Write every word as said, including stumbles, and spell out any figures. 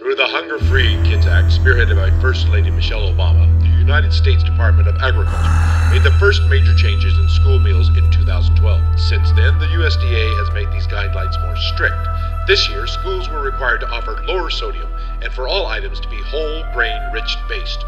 Through the Hunger-Free Kids Act, spearheaded by First Lady Michelle Obama, the United States Department of Agriculture made the first major changes in school meals in two thousand twelve. Since then, the U S D A has made these guidelines more strict. This year, schools were required to offer lower sodium and for all items to be whole grain rich based.